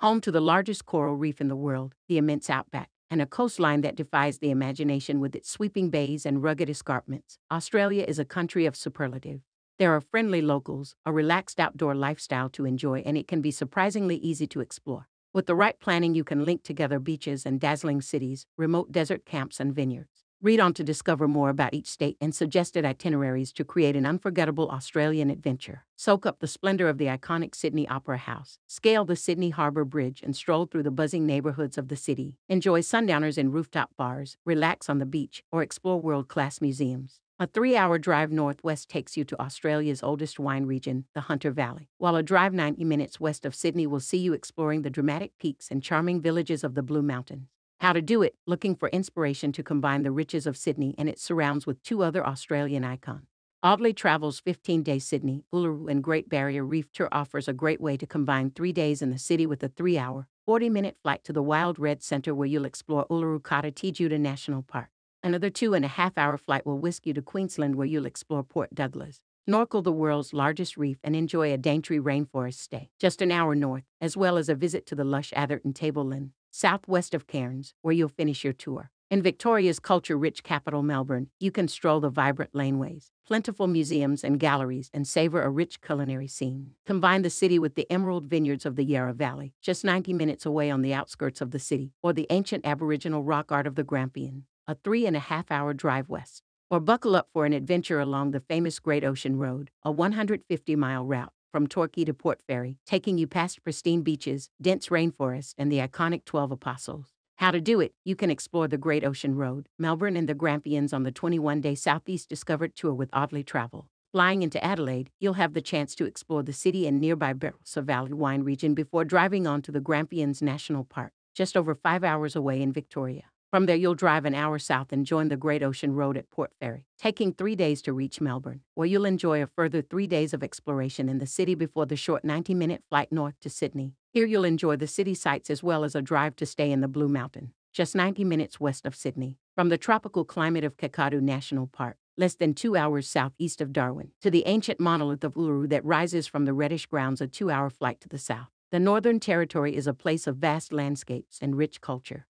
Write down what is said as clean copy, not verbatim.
home to the largest coral reef in the world, the immense outback, and a coastline that defies the imagination with its sweeping bays and rugged escarpments. Australia is a country of superlative. There are friendly locals, a relaxed outdoor lifestyle to enjoy, and it can be surprisingly easy to explore. With the right planning, you can link together beaches and dazzling cities, remote desert camps and vineyards. Read on to discover more about each state and suggested itineraries to create an unforgettable Australian adventure. Soak up the splendor of the iconic Sydney Opera House, scale the Sydney Harbour Bridge and stroll through the buzzing neighborhoods of the city. Enjoy sundowners in rooftop bars, relax on the beach, or explore world-class museums. A 3-hour drive northwest takes you to Australia's oldest wine region, the Hunter Valley, while a drive 90 minutes west of Sydney will see you exploring the dramatic peaks and charming villages of the Blue Mountains. How to do it? Looking for inspiration to combine the riches of Sydney and its surrounds with two other Australian icons. Audley Travel's 15-day Sydney, Uluru and Great Barrier Reef Tour offers a great way to combine 3 days in the city with a 3-hour, 40-minute flight to the Wild Red Centre where you'll explore Uluru-Kata Tjuta National Park. Another 2.5-hour flight will whisk you to Queensland where you'll explore Port Douglas, snorkel the world's largest reef and enjoy a Daintree Rainforest stay, just an hour north, as well as a visit to the lush Atherton Tableland, southwest of Cairns, where you'll finish your tour. In Victoria's culture-rich capital Melbourne, you can stroll the vibrant laneways, plentiful museums and galleries, and savor a rich culinary scene. Combine the city with the emerald vineyards of the Yarra Valley, just 90 minutes away on the outskirts of the city, or the ancient Aboriginal rock art of the Grampians, a 3.5-hour drive west. Or buckle up for an adventure along the famous Great Ocean Road, a 150-mile route from Torquay to Port Fairy, taking you past pristine beaches, dense rainforests, and the iconic 12 Apostles. How to do it? You can explore the Great Ocean Road, Melbourne and the Grampians on the 21-day Southeast Discovered Tour with Audley Travel. Flying into Adelaide, you'll have the chance to explore the city and nearby Barossa Valley Wine Region before driving on to the Grampians National Park, just over 5 hours away in Victoria. From there, you'll drive an hour south and join the Great Ocean Road at Port Fairy, taking 3 days to reach Melbourne, where you'll enjoy a further 3 days of exploration in the city before the short 90-minute flight north to Sydney. Here you'll enjoy the city sights as well as a drive to stay in the Blue Mountain, just 90 minutes west of Sydney. From the tropical climate of Kakadu National Park, less than 2 hours southeast of Darwin, to the ancient monolith of Uluru that rises from the reddish grounds, a 2-hour flight to the south. The Northern Territory is a place of vast landscapes and rich culture.